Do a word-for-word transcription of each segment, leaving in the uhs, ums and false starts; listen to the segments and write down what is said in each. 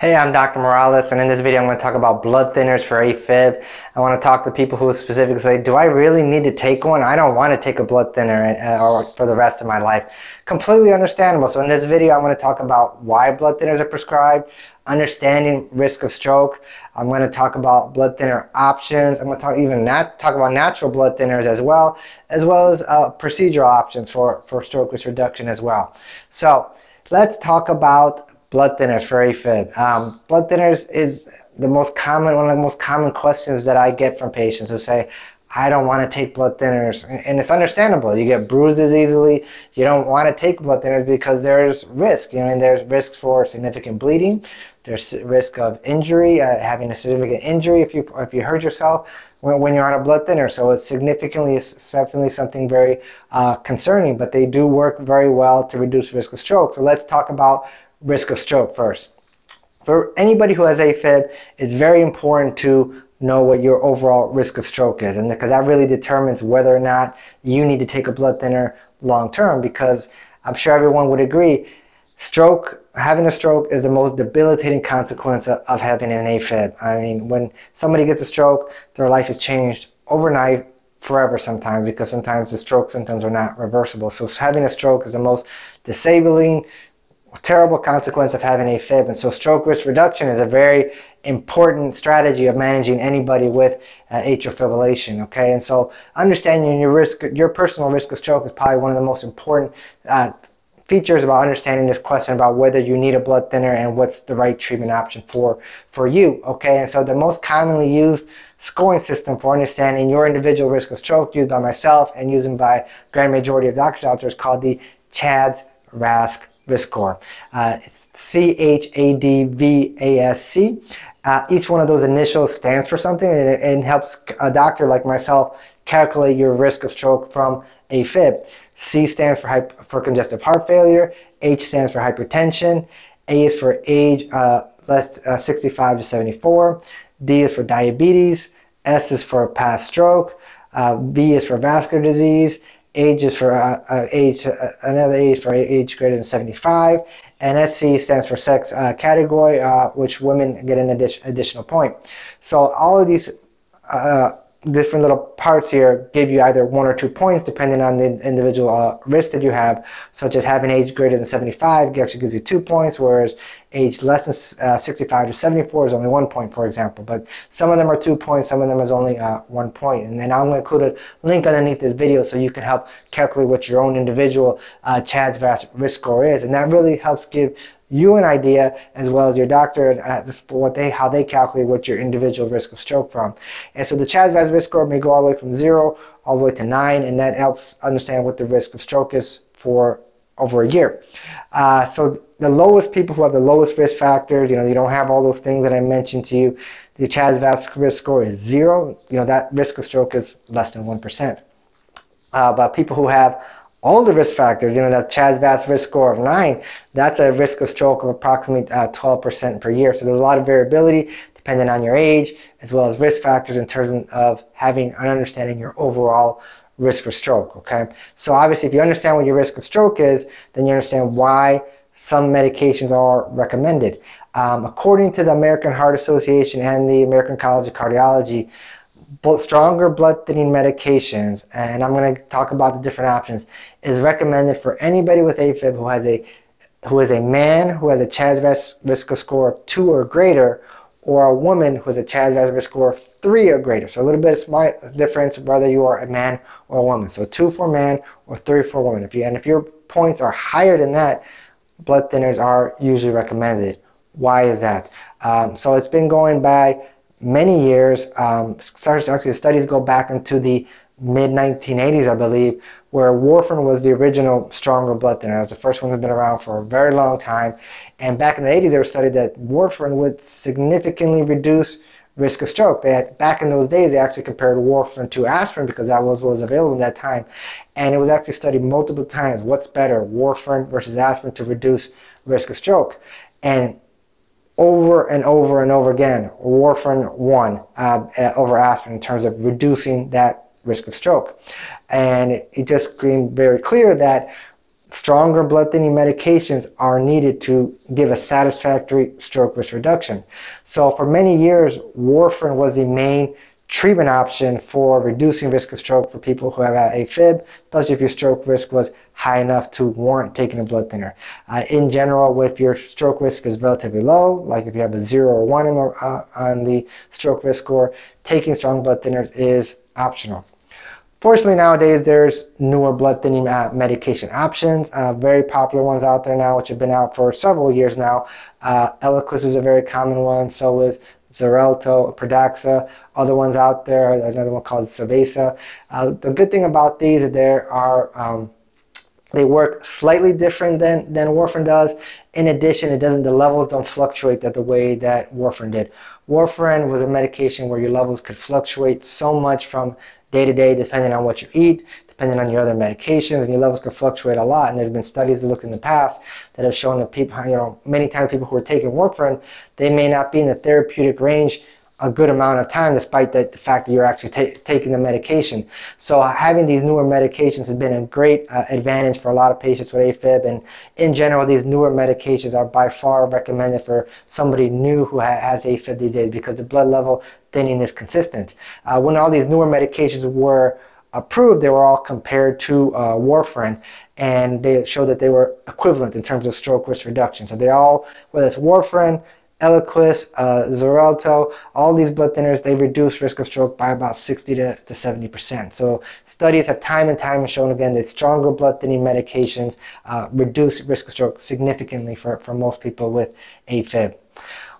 Hey, I'm Doctor Morales, and in this video I'm going to talk about blood thinners for AFib. I want to talk to people who specifically say, do I really need to take one? I don't want to take a blood thinner for the rest of my life. Completely understandable. So in this video I'm going to talk about why blood thinners are prescribed, understanding risk of stroke. I'm going to talk about blood thinner options. I'm going to talk even nat talk about natural blood thinners as well, as well as uh, procedural options for, for stroke risk reduction as well. So let's talk about blood thinners for AFib. Um, blood thinners is the most common, one of the most common questions that I get from patients who say, I don't want to take blood thinners. And it's understandable. You get bruises easily. You don't want to take blood thinners because there's risk. You know, and there's risks for significant bleeding. There's risk of injury, uh, having a significant injury if you if you hurt yourself when, when you're on a blood thinner. So it's significantly, it's definitely something very uh, concerning. But they do work very well to reduce risk of stroke. So let's talk about risk of stroke first. For anybody who has AFib, it's very important to know what your overall risk of stroke is, and because that really determines whether or not you need to take a blood thinner long term, because I'm sure everyone would agree, stroke, having a stroke is the most debilitating consequence of, of having an AFib. I mean, when somebody gets a stroke, their life is changed overnight, forever sometimes, because sometimes the stroke symptoms are not reversible. So having a stroke is the most disabling, terrible consequence of having AFib, and so stroke risk reduction is a very important strategy of managing anybody with uh, atrial fibrillation. Okay, and so understanding your risk, your personal risk of stroke, is probably one of the most important uh, features about understanding this question about whether you need a blood thinner and what's the right treatment option for for you. Okay, and so the most commonly used scoring system for understanding your individual risk of stroke, used by myself and used by grand majority of doctors out there, is called the C H A two D S two VASc risk score. Uh, C H A D V A S C. Uh, each one of those initials stands for something, and it and helps a doctor like myself calculate your risk of stroke from AFib. C stands for, for congestive heart failure, H stands for hypertension, A is for age uh, less uh, sixty-five to seventy-four, D is for diabetes, S is for past stroke, uh, V is for vascular disease, Age is for uh, uh, age, uh, another age for age greater than seventy-five, and S C stands for sex uh, category, uh, which women get an addi additional point. So all of these uh, different little parts here give you either one or two points depending on the individual uh, risk that you have, such as having age greater than seventy-five actually gives you two points, whereas age less than uh, sixty-five to seventy-four is only one point, for example. But some of them are two points, some of them is only uh, one point. And then I'm going to include a link underneath this video so you can help calculate what your own individual uh, C H A two D S two VASc risk score is. And that really helps give you an idea, as well as your doctor, uh, this, what they, how they calculate what your individual risk of stroke from. And so the C H A two D S two VASc risk score may go all the way from zero all the way to nine, and that helps understand what the risk of stroke is for over a year. Uh, so the lowest people who have the lowest risk factors, you know, you don't have all those things that I mentioned to you, the C H A two D S two VASc risk score is zero. You know, that risk of stroke is less than one percent. Uh, but people who have all the risk factors, you know, that C H A two D S two VASc risk score of nine, that's a risk of stroke of approximately uh, twelve percent per year. So there's a lot of variability depending on your age, as well as risk factors in terms of having and understanding your overall risk for stroke. Okay, so obviously if you understand what your risk of stroke is, then you understand why some medications are recommended. Um, according to the American Heart Association and the American College of Cardiology, both stronger blood thinning medications, and I'm going to talk about the different options, is recommended for anybody with AFib who has a who is a man who has a C H A two D S two VASc risk score of two or greater, or a woman who has a C H A two D S two VASc risk score of three or greater. So a little bit of small difference whether you are a man or a woman. So two for man or three for woman. If you, and if your points are higher than that, blood thinners are usually recommended. Why is that? Um, so it's been going by many years. Um, actually, studies go back into the mid nineteen eighties, I believe, where Warfarin was the original stronger blood thinner. It was the first one that's been around for a very long time. And back in the eighties, they were studied that Warfarin would significantly reduce risk of stroke. They had, back in those days, they actually compared Warfarin to aspirin because that was what was available at that time. And it was actually studied multiple times. What's better, Warfarin versus aspirin, to reduce risk of stroke? And over and over and over again, Warfarin won uh, over aspirin in terms of reducing that risk of stroke. And it, it just became very clear that stronger blood thinning medications are needed to give a satisfactory stroke risk reduction. So for many years, warfarin was the main treatment option for reducing risk of stroke for people who have AFib, especially if your stroke risk was high enough to warrant taking a blood thinner. Uh, in general, if your stroke risk is relatively low, like if you have a zero or one in the, uh, on the stroke risk score, taking strong blood thinners is optional. Fortunately, nowadays there's newer blood thinning uh, medication options, uh, very popular ones out there now, which have been out for several years now. Uh, Eliquis is a very common one, so is Xarelto, Pradaxa, other ones out there, another one called Cerveza. Uh, the good thing about these is there are, um, they work slightly different than, than warfarin does. In addition, it doesn't, the levels don't fluctuate that the way that warfarin did. Warfarin was a medication where your levels could fluctuate so much from day to day depending on what you eat, depending on your other medications, and your levels can fluctuate a lot. And there have been studies that looked in the past that have shown that people, you know, many times people who are taking warfarin, they may not be in the therapeutic range a good amount of time despite that, the fact that you're actually ta taking the medication. So uh, having these newer medications has been a great uh, advantage for a lot of patients with AFib, and in general these newer medications are by far recommended for somebody new who ha has AFib these days because the blood level thinning is consistent. Uh, when all these newer medications were approved, they were all compared to uh, warfarin, and they showed that they were equivalent in terms of stroke risk reduction. So they all, whether it's warfarin, Eliquis, uh, Xarelto, all these blood thinners, they reduce risk of stroke by about sixty to seventy percent. So studies have time and time shown again that stronger blood thinning medications uh, reduce risk of stroke significantly for, for most people with AFib.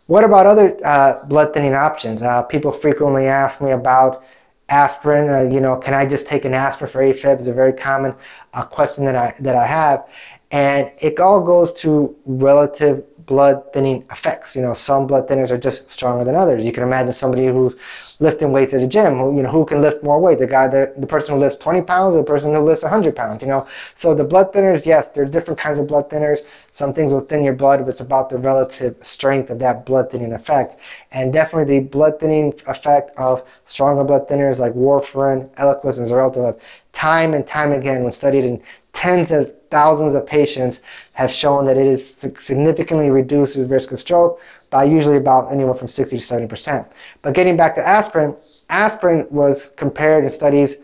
What about other uh, blood thinning options? Uh, people frequently ask me about aspirin. Uh, you know, can I just take an aspirin for AFib? It's a very common uh, question that I, that I have. And it all goes to relative blood thinning effects. You know, some blood thinners are just stronger than others. You can imagine somebody who's lifting weights at the gym, who, you know, who can lift more weight, the guy that, the person who lifts twenty pounds or the person who lifts one hundred pounds, you know. So the blood thinners, yes, there's different kinds of blood thinners. Some things will thin your blood, but it's about the relative strength of that blood thinning effect. And definitely the blood thinning effect of stronger blood thinners like warfarin, Eliquis, and Xarelto have time and time again, when studied in tens of thousands of patients, have shown that it is significantly reduces risk of stroke by usually about anywhere from sixty to seventy percent. But getting back to aspirin, aspirin was compared in studies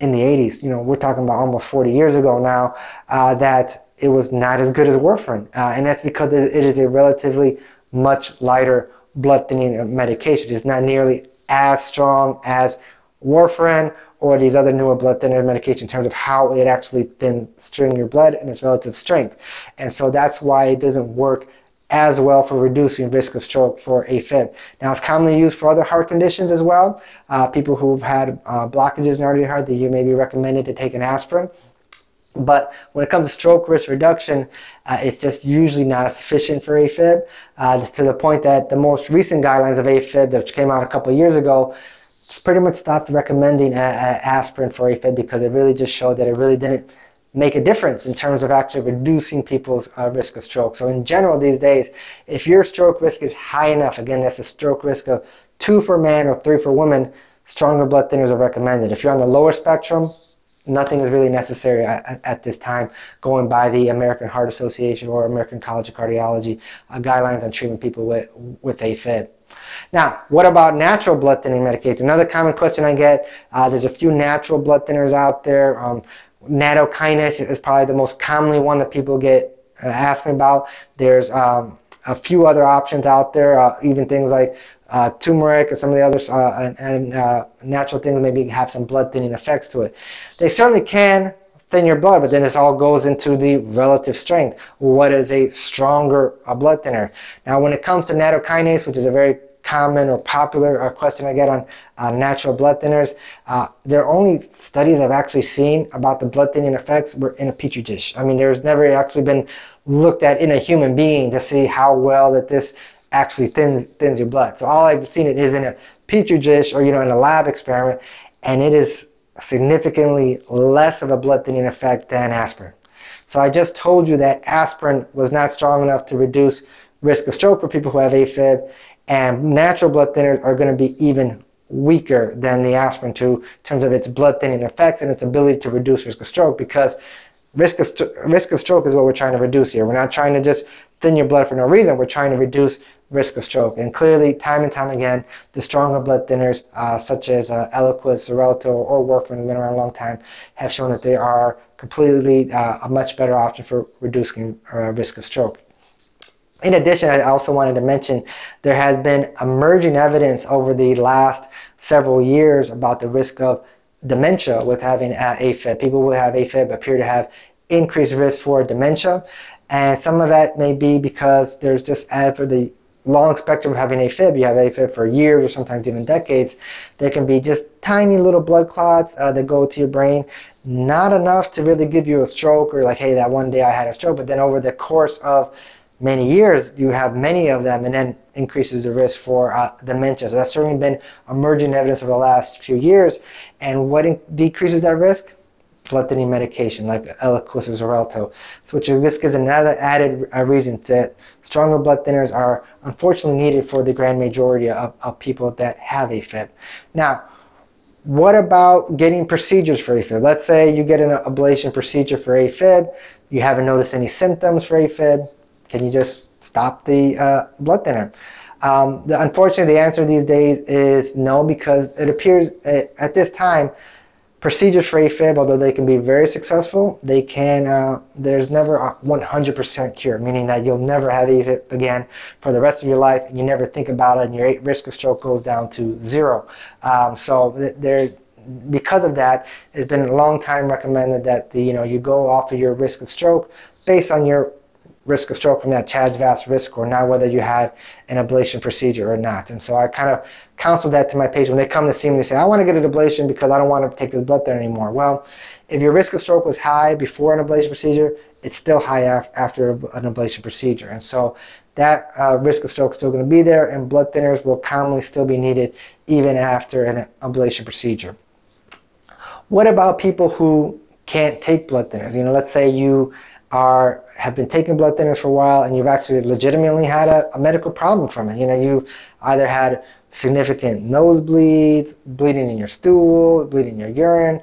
in the eighties. You know, we're talking about almost forty years ago now, uh, that it was not as good as warfarin, uh, and that's because it is a relatively much lighter blood thinning medication. It's not nearly as strong as warfarin or these other newer blood thinner medications in terms of how it actually thins string your blood and its relative strength. And so that's why it doesn't work as well for reducing risk of stroke for AFib. Now, it's commonly used for other heart conditions as well. Uh, people who've had uh, blockages in the artery heart, that you may be recommended to take an aspirin. But when it comes to stroke risk reduction, uh, it's just usually not sufficient for AFib, uh, to the point that the most recent guidelines of AFib, which came out a couple of years ago, pretty much stopped recommending a, a aspirin for AFib because it really just showed that it really didn't make a difference in terms of actually reducing people's uh, risk of stroke. So in general these days, if your stroke risk is high enough, again that's a stroke risk of two for men or three for women, stronger blood thinners are recommended. If you're on the lower spectrum, nothing is really necessary at, at this time, going by the American Heart Association or American College of Cardiology uh, guidelines on treating people with, with AFib. Now, what about natural blood thinning medications? Another common question I get, uh, there's a few natural blood thinners out there. Um, nattokinase is probably the most commonly one that people get uh, asked me about. There's um, a few other options out there, uh, even things like uh, turmeric and some of the others, uh, and, and uh, natural things maybe have some blood thinning effects to it. They certainly can thin your blood, but then this all goes into the relative strength. What is a stronger a blood thinner? Now, when it comes to nattokinase, which is a very common or popular question I get on uh, natural blood thinners, uh, there are only studies I've actually seen about the blood thinning effects were in a petri dish. I mean, there's never actually been looked at in a human being to see how well that this actually thins thins your blood. So all I've seen it is in a petri dish, or you know, in a lab experiment, and it is significantly less of a blood thinning effect than aspirin. So I just told you that aspirin was not strong enough to reduce risk of stroke for people who have AFib, and natural blood thinners are going to be even weaker than the aspirin too in terms of its blood thinning effects and its ability to reduce risk of stroke, because risk of, risk of stroke is what we're trying to reduce here. We're not trying to just thin your blood for no reason. We're trying to reduce risk of stroke. And clearly, time and time again, the stronger blood thinners, uh, such as uh, Eliquis, Xarelto, or Warfarin, have been around a long time, have shown that they are completely uh, a much better option for reducing uh, risk of stroke. In addition, I also wanted to mention there has been emerging evidence over the last several years about the risk of dementia with having AFib. People who have AFib appear to have increased risk for dementia, and some of that may be because there's just, for the long spectrum of having AFib, you have AFib for years or sometimes even decades, there can be just tiny little blood clots uh, that go to your brain, not enough to really give you a stroke or like, hey, that one day I had a stroke, but then over the course of many years, you have many of them, and then increases the risk for uh, dementia. So that's certainly been emerging evidence over the last few years. And what in decreases that risk? Blood thinning medication like Eliquis or Xarelto. So which, this gives another added uh, reason that stronger blood thinners are unfortunately needed for the grand majority of, of people that have AFib. Now, what about getting procedures for AFib? Let's say you get an ablation procedure for AFib. You haven't noticed any symptoms for AFib. Can you just stop the uh, blood thinner? Um, the, unfortunately, the answer these days is no, because it appears at, at this time, procedures for AFib, although they can be very successful, they can. Uh, there's never a one hundred percent cure, meaning that you'll never have AFib again for the rest of your life, and you never think about it, and your risk of stroke goes down to zero. Um, so th there. Because of that, it's been a long time recommended that the, you know you go off of your risk of stroke based on your risk of stroke from that C H A two D S two dash VASc risk score, not whether you had an ablation procedure or not. And so I kind of counsel that to my patients. When they come to see me, they say, I want to get an ablation because I don't want to take this blood thinner anymore. Well, if your risk of stroke was high before an ablation procedure, it's still high af after an ablation procedure. And so that uh, risk of stroke is still going to be there, and blood thinners will commonly still be needed even after an ablation procedure. What about people who can't take blood thinners? You know, let's say you Are, have been taking blood thinners for a while, and you've actually legitimately had a, a medical problem from it. You know, you've either had significant nosebleeds, bleeding in your stool, bleeding in your urine,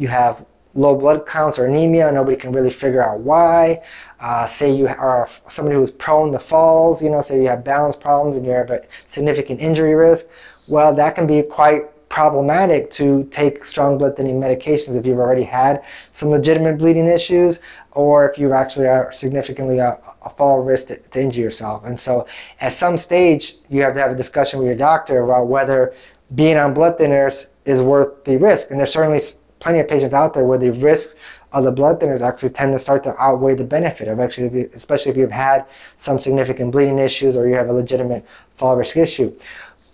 you have low blood counts or anemia, nobody can really figure out why. Uh, say you are somebody who's prone to falls, you know, say you have balance problems and you have a significant injury risk. Well, that can be quite problematic to take strong blood thinning medications if you've already had some legitimate bleeding issues, or if you actually are significantly a, a fall risk to, to injure yourself. And so at some stage, you have to have a discussion with your doctor about whether being on blood thinners is worth the risk. And there's certainly plenty of patients out there where the risks of the blood thinners actually tend to start to outweigh the benefit of actually, if you, especially if you've had some significant bleeding issues or you have a legitimate fall risk issue.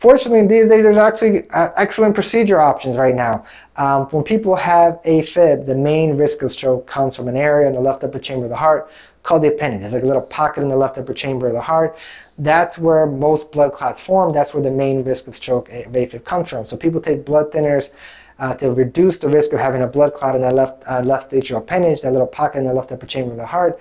Fortunately, these days there's actually uh, excellent procedure options right now. Um, when people have AFib, the main risk of stroke comes from an area in the left upper chamber of the heart called the appendage. It's like a little pocket in the left upper chamber of the heart. That's where most blood clots form. That's where the main risk of stroke of AFib comes from. So people take blood thinners uh, to reduce the risk of having a blood clot in that left uh, left atrial appendage, that little pocket in the left upper chamber of the heart.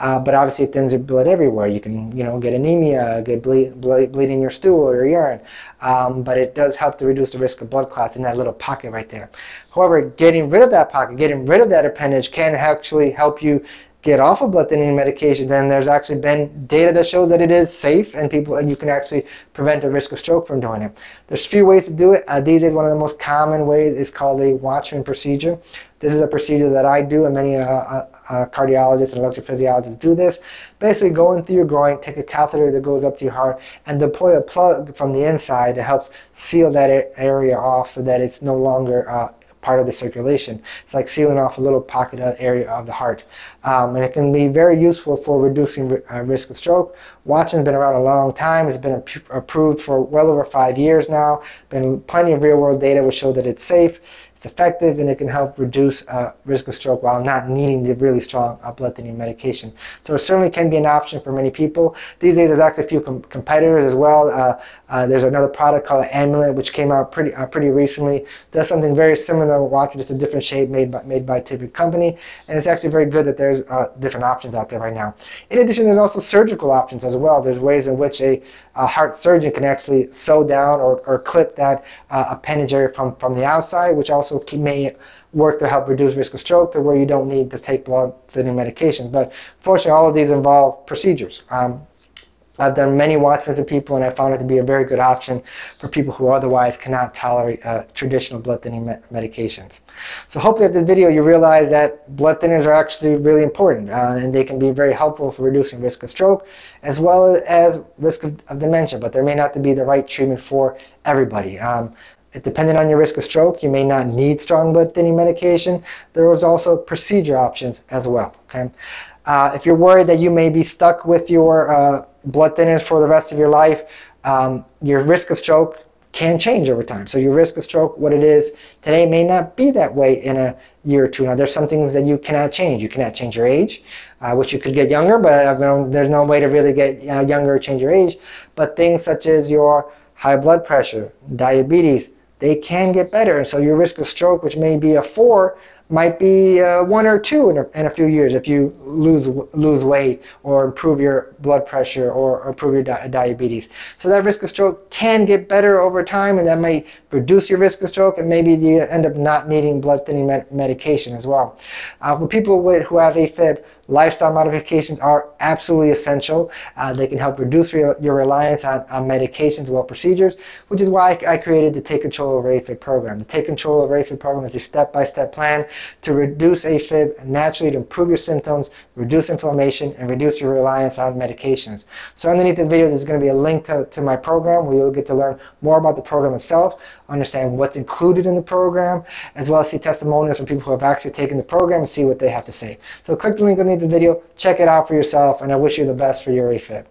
Uh, but obviously it thins your blood everywhere. You can, you know, get anemia, get bleed, bleed, bleed in your stool or your urine. Um, but it does help to reduce the risk of blood clots in that little pocket right there. However, getting rid of that pocket, getting rid of that appendage can actually help you get off of blood thinning medication. Then there's actually been data that shows that it is safe, and people, and you can actually prevent the risk of stroke from doing it. There's a few ways to do it. Uh, these days, one of the most common ways is called a Watchman procedure. This is a procedure that I do, and many uh, uh, cardiologists and electrophysiologists do this. Basically, go in through your groin, take a catheter that goes up to your heart, and deploy a plug from the inside that helps seal that area off so that it's no longer uh, part of the circulation. It's like sealing off a little pocket area of the heart. Um, and it can be very useful for reducing uh, risk of stroke. Watchman's been around a long time. It's been approved for well over five years now. Been plenty of real-world data which show that it's safe, it's effective, and it can help reduce uh, risk of stroke while not needing the really strong uh, blood thinning medication. So it certainly can be an option for many people. These days, there's actually a few com competitors as well. Uh, uh, there's another product called Amulet, which came out pretty uh, pretty recently. Does something very similar to Watchman, just a different shape made by, made by a different company. And it's actually very good that there's uh, different options out there right now. In addition, there's also surgical options as well. There's ways in which a, a heart surgeon can actually sew down or, or clip that uh, appendage area from, from the outside, which also may work to help reduce risk of stroke to where you don't need to take blood-thinning medications. But fortunately, all of these involve procedures. Um, I've done many Watchmans of people, and I found it to be a very good option for people who otherwise cannot tolerate uh, traditional blood thinning me medications. So hopefully after this video you realize that blood thinners are actually really important, uh, and they can be very helpful for reducing risk of stroke as well as risk of, of dementia, but there may not be the right treatment for everybody. Um, Depending on your risk of stroke, you may not need strong blood thinning medication. There was also procedure options as well. Okay, uh, if you're worried that you may be stuck with your uh, blood thinners for the rest of your life, um, your risk of stroke can change over time. So your risk of stroke, what it is today, may not be that way in a year or two. Now, there's some things that you cannot change. You cannot change your age, uh, which you could get younger, but uh, you know, there's no way to really get uh, younger or change your age. But things such as your high blood pressure, diabetes, they can get better, and so your risk of stroke, which may be a four, might be a one or two in a, in a few years if you lose lose weight or improve your blood pressure or improve your di diabetes. So that risk of stroke can get better over time, and that may reduce your risk of stroke, and maybe you end up not needing blood thinning med medication as well. Uh, for people with, who have AFib, lifestyle modifications are absolutely essential. Uh, they can help reduce re your reliance on, on medications or procedures, which is why I, I created the Take Control Over AFib program. The Take Control Over AFib program is a step-by-step plan to reduce AFib naturally, to improve your symptoms, reduce inflammation, and reduce your reliance on medications. So underneath this video, there's going to be a link to, to my program where you'll get to learn more about the program itself, understand what's included in the program, as well as see testimonials from people who have actually taken the program and see what they have to say. So click the link underneath the video, check it out for yourself, and I wish you the best for your AFib.